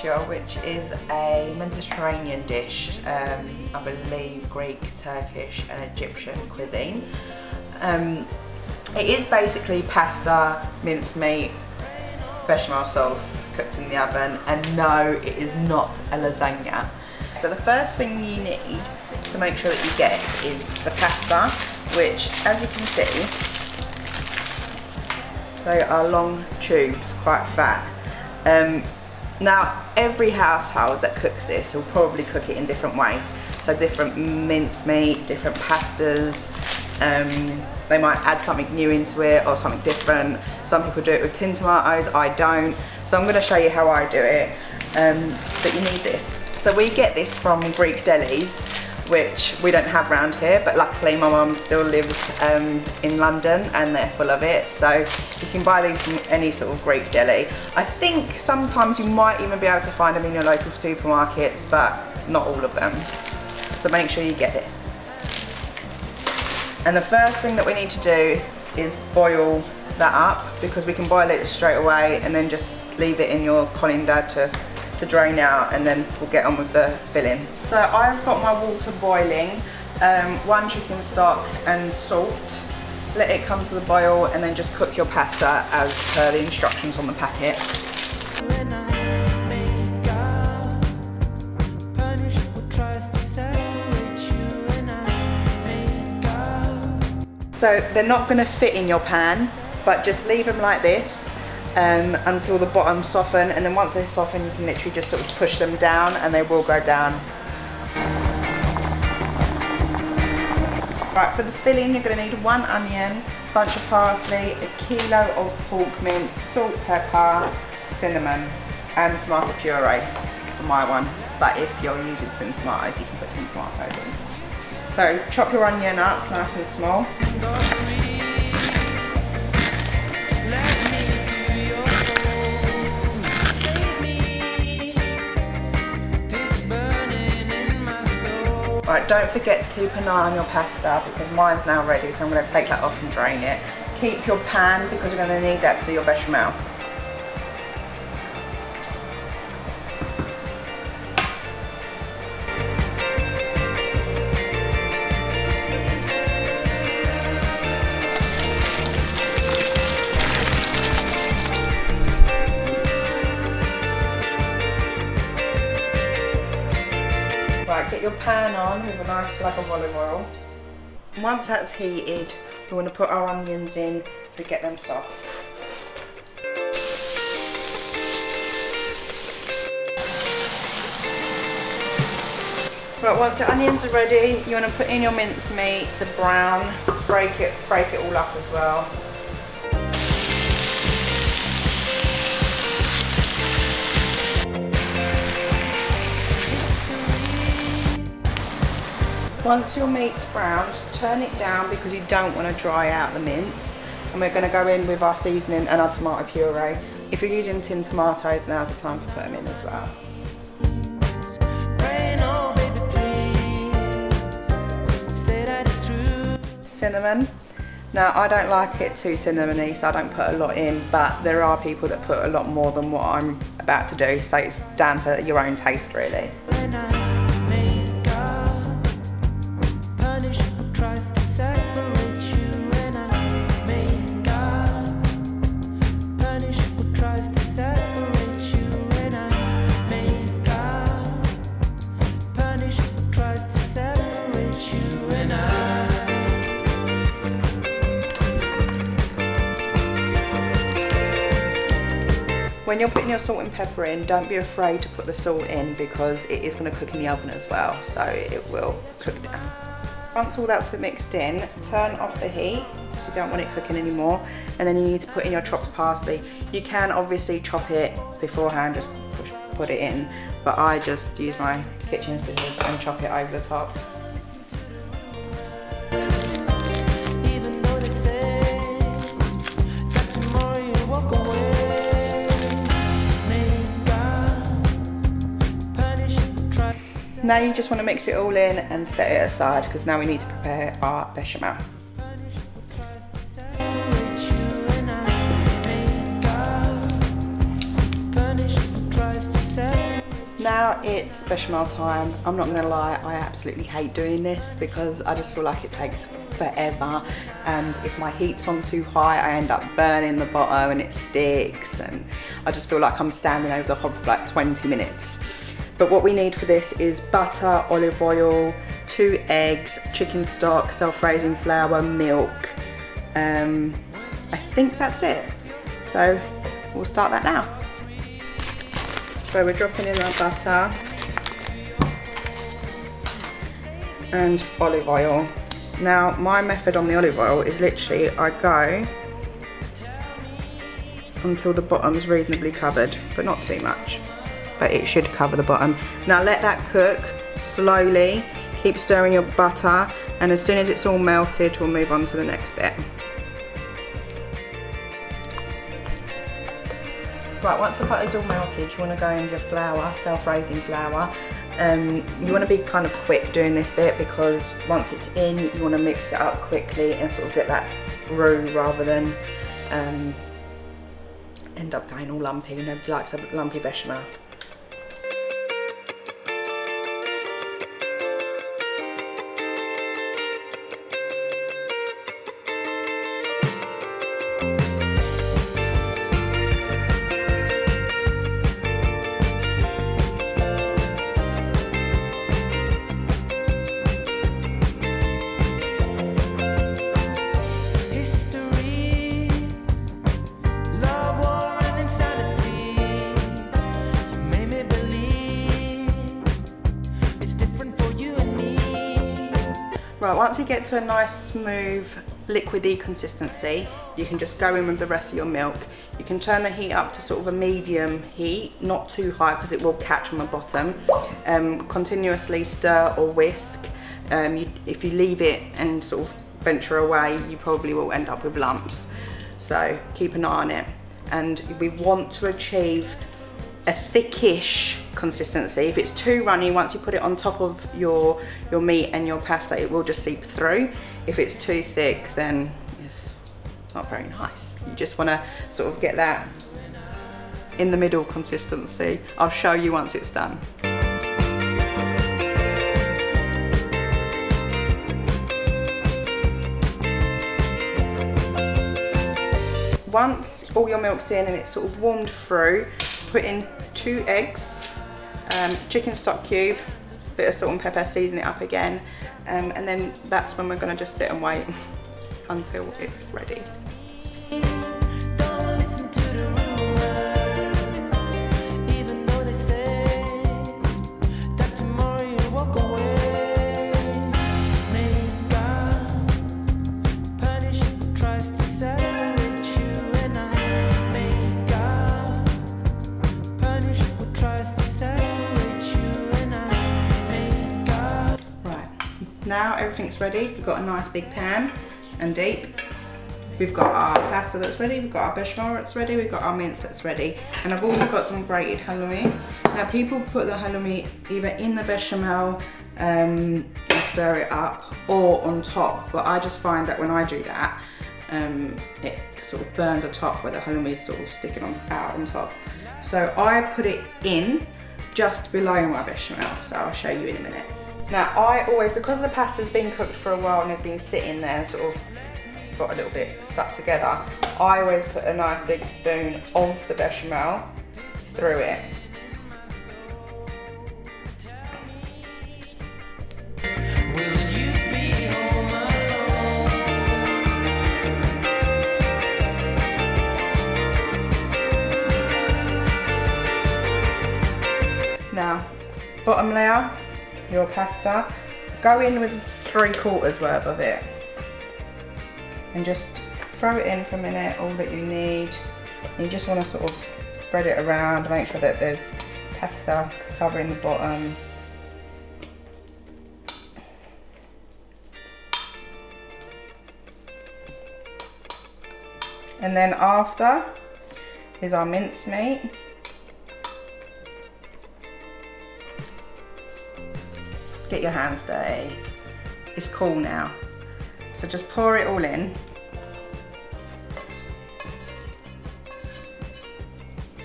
pastitsio, which is a Mediterranean dish, I believe Greek, Turkish and Egyptian cuisine. It is basically pasta, mincemeat, bechamel sauce cooked in the oven, and no, it is not a lasagna. So the first thing you need to make sure that you get is the pasta, which, as you can see, they are long tubes, quite fat. Now every household that cooks this will probably cook it in different ways, so different mincemeat, different pastas. They might add something new into it or something different. Some people do it with tin tomatoes, I don't. So I'm going to show you how I do it, but you need this. So we get this from Greek delis, which we don't have around here, but luckily my mum still lives in London and they're full of it. So you can buy these from any sort of Greek deli. I think sometimes you might even be able to find them in your local supermarkets, but not all of them. So make sure you get this. And the first thing that we need to do is boil that up, because we can boil it straight away and then just leave it in your colander to drain out, and then we'll get on with the filling. So I've got my water boiling, one chicken stock and salt. Let it come to the boil and then just cook your pasta as per the instructions on the packet. So they're not going to fit in your pan, but just leave them like this until the bottom soften, and then once they soften you can literally just sort of push them down and they will go down. Right, for the filling you're going to need 1 onion, bunch of parsley, 1 kilo of pork mince, salt, pepper, cinnamon and tomato puree for my one, but if you're using tin tomatoes you can put tin tomatoes in. So chop your onion up nice and small. Right, don't forget to keep an eye on your pasta because mine's now ready, so I'm going to take that off and drain it. Keep your pan because you're going to need that to do your bechamel. Right, get your pan on with a nice flag of olive oil. Once that's heated, we want to put our onions in to get them soft. Right, once the onions are ready, you want to put in your minced meat to brown, break it all up as well. Once your meat's browned, turn it down because you don't want to dry out the mince. And we're going to go in with our seasoning and our tomato puree. If you're using tin tomatoes, now's the time to put them in as well. Cinnamon. Now, I don't like it too cinnamony, so I don't put a lot in, but there are people that put a lot more than what I'm about to do, so it's down to your own taste, really. When you're putting your salt and pepper in, don't be afraid to put the salt in because it is going to cook in the oven as well, so it will cook down. Once all that's mixed in, turn off the heat because you don't want it cooking anymore, and then you need to put in your chopped parsley. You can obviously chop it beforehand, just put it in, but I just use my kitchen scissors and chop it over the top. Now you just want to mix it all in and set it aside because now we need to prepare our bechamel. Now it's bechamel time. I'm not gonna lie, I absolutely hate doing this because I just feel like it takes forever, and if my heat's on too high I end up burning the bottom and it sticks, and I just feel like I'm standing over the hob for like 20 minutes. But what we need for this is butter, olive oil, 2 eggs, chicken stock, self-raising flour, milk. I think that's it. So we'll start that now. So we're dropping in our butter and olive oil. Now my method on the olive oil is literally I go until the bottom's reasonably covered, but not too much, but it should cover the bottom. Now let that cook slowly, keep stirring your butter, and as soon as it's all melted we'll move on to the next bit. Right, once the butter's all melted you want to go in your flour, self-raising flour. You want to be kind of quick doing this bit because once it's in you want to mix it up quickly and sort of get that roux rather than end up going all lumpy. Nobody likes a lumpy bechamel. Right, once you get to a nice smooth liquidy consistency you can just go in with the rest of your milk. You can turn the heat up to sort of a medium heat, not too high because it will catch on the bottom. Continuously stir or whisk. If you leave it and sort of venture away you probably will end up with lumps, so keep an eye on it. And we want to achieve a thickish consistency. If it's too runny, once you put it on top of your meat and your pasta it will just seep through. If it's too thick then it's not very nice. You just want to sort of get that in the middle consistency. I'll show you once it's done. Once all your milk's in and it's sort of warmed through, put in 2 eggs, chicken stock cube, bit of salt and pepper, season it up again, and then that's when we're going to just sit and wait until it's ready. Now everything's ready. We've got a nice big pan and deep. We've got our pasta that's ready, we've got our bechamel that's ready, we've got our mince that's ready, and I've also got some grated halloumi. Now people put the halloumi either in the bechamel and stir it up, or on top, but I just find that when I do that it sort of burns the top where the halloumi is sort of sticking out on top. So I put it in just below my bechamel, so I'll show you in a minute. Now I always, because the pasta's been cooked for a while and it's been sitting there and sort of got a little bit stuck together, I always put a nice big spoon of the bechamel through it. Now, bottom layer, your pasta, go in with 3/4 worth of it and just throw it in for a minute, all that you need. You just want to sort of spread it around, make sure that there's pasta covering the bottom. And then after is our minced meat. Get your hands dirty. It's cool now. So just pour it all in.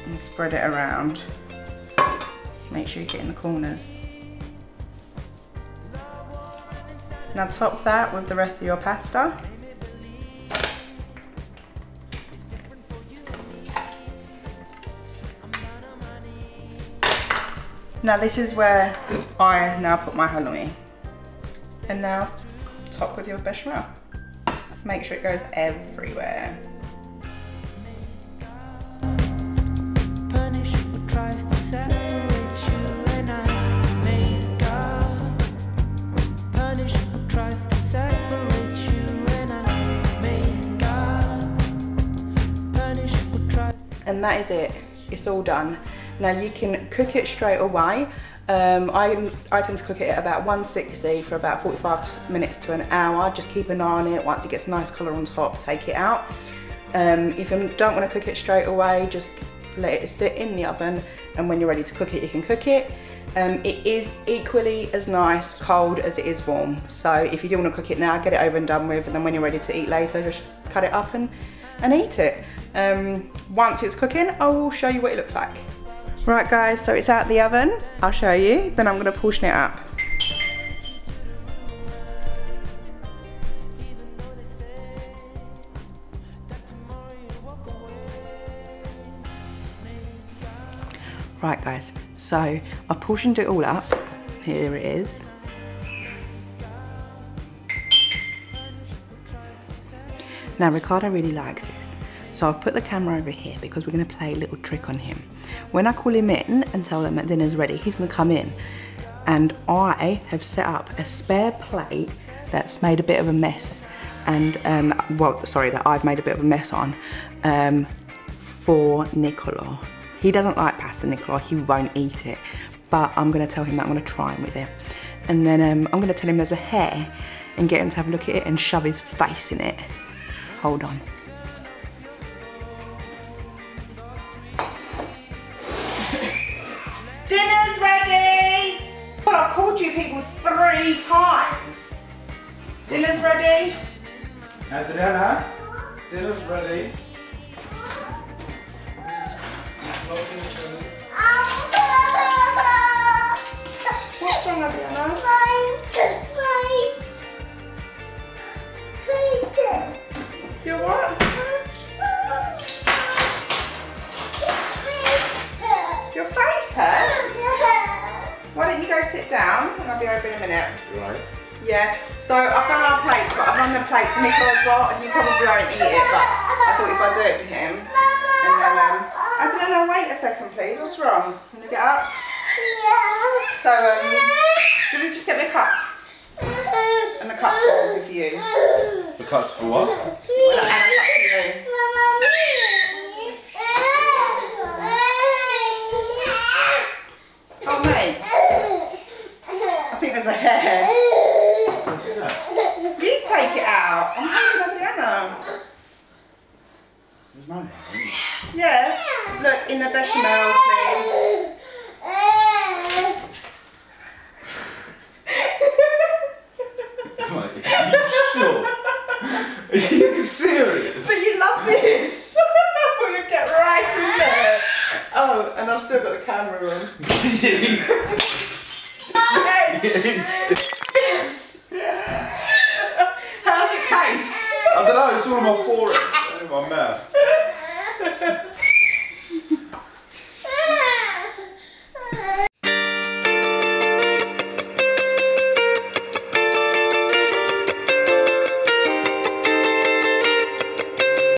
And spread it around. Make sure you get in the corners. Now top that with the rest of your pasta. Now this is where I now put my halloumi. And now top with your bechamel. Make sure it goes everywhere. And that is it, it's all done. Now you can cook it straight away. I tend to cook it at about 160 for about 45 minutes to an hour. Just keep an eye on it. Once it gets a nice colour on top, take it out. If you don't want to cook it straight away, just let it sit in the oven, and when you're ready to cook it, you can cook it. It is equally as nice cold as it is warm. So if you do want to cook it now, get it over and done with, and then when you're ready to eat later, just cut it up and eat it. Once it's cooking, I will show you what it looks like. Right guys, so it's out the oven. I'll show you, then I'm gonna portion it up. Right guys, so I've portioned it all up. Here it is. Now Ricardo really likes this. So I've put the camera over here because we're gonna play a little trick on him. When I call him in and tell them that dinner's ready, he's gonna come in. And I have set up a spare plate that's made a bit of a mess. And, well, sorry, that I've made a bit of a mess on for Nicola. He doesn't like pasta, Nicola, he won't eat it. But I'm gonna tell him that I'm gonna try him with it. And then I'm gonna tell him there's a hair and get him to have a look at it and shove his face in it. Hold on. Dinner's ready! God, I called you people 3 times. Dinner's ready. Adriana, dinner's ready. What's wrong, Adriana? My face. Your what? Your face hurts? Yeah. Why don't you go sit down and I'll be over in a minute. Right. Yeah. So I've done our plates, but I've done the plate for Nicola as well, and you probably won't eat it, but I thought if I do it for him, and then Adriana, wait a second please, what's wrong? Can you get up? Yeah. So do you just get me a cup? And the cup for you. The cup's for what? Well, and a cup for you. Oh mate. I think there's a hair. You take it out. I'm helping Adriana. There's no hair. Yeah. Look, in the bechamel, please. Are you serious? But you love this! We're going to get right in there! Oh, and I've still got the camera on. How's it taste? I don't know, it's all on my forehead, in my mouth.